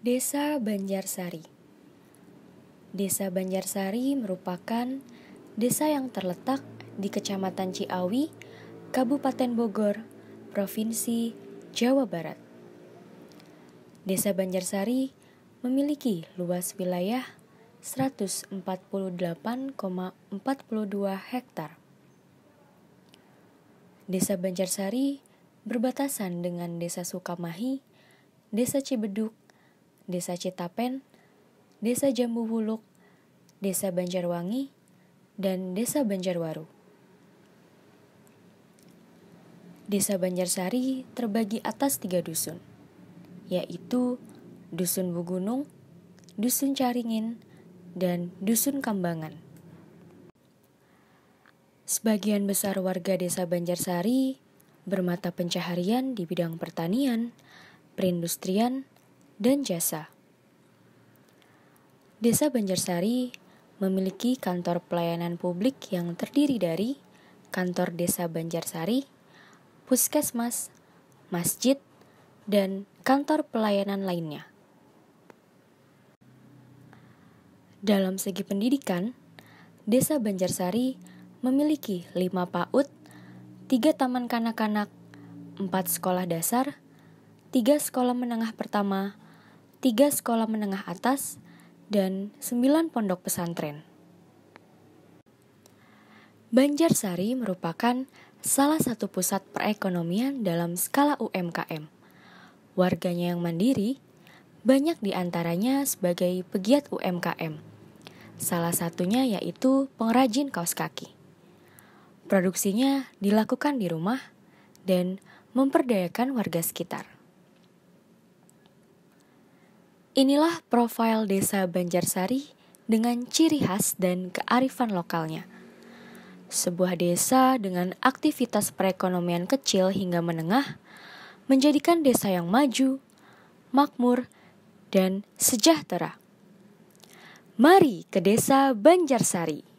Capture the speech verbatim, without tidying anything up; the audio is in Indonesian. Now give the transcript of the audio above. Desa Banjarsari. Desa Banjarsari merupakan desa yang terletak di Kecamatan Ciawi, Kabupaten Bogor, Provinsi Jawa Barat. Desa Banjarsari memiliki luas wilayah seratus empat puluh delapan koma empat dua hektar. Desa Banjarsari berbatasan dengan Desa Sukamahi, Desa Cibeduk, Desa Citapen, Desa Jambu Huluk, Desa Banjarwangi, dan Desa Banjarwaru. Desa Banjarsari terbagi atas tiga dusun, yaitu Dusun Bugunung, Dusun Caringin, dan Dusun Kambangan. Sebagian besar warga Desa Banjarsari bermata pencaharian di bidang pertanian, perindustrian, dan jasa. Desa Banjarsari memiliki kantor pelayanan publik yang terdiri dari kantor Desa Banjarsari, puskesmas, masjid, dan kantor pelayanan lainnya. Dalam segi pendidikan, Desa Banjarsari memiliki lima P A U D, tiga taman kanak-kanak, empat sekolah dasar, tiga sekolah menengah pertama, tiga sekolah menengah atas, dan sembilan pondok pesantren. Banjarsari merupakan salah satu pusat perekonomian dalam skala U M K M. Warganya yang mandiri, banyak diantaranya sebagai pegiat U M K M. Salah satunya yaitu pengrajin kaos kaki. Produksinya dilakukan di rumah dan memperdayakan warga sekitar. Inilah profil Desa Banjarsari dengan ciri khas dan kearifan lokalnya. Sebuah desa dengan aktivitas perekonomian kecil hingga menengah menjadikan desa yang maju, makmur, dan sejahtera. Mari ke Desa Banjarsari.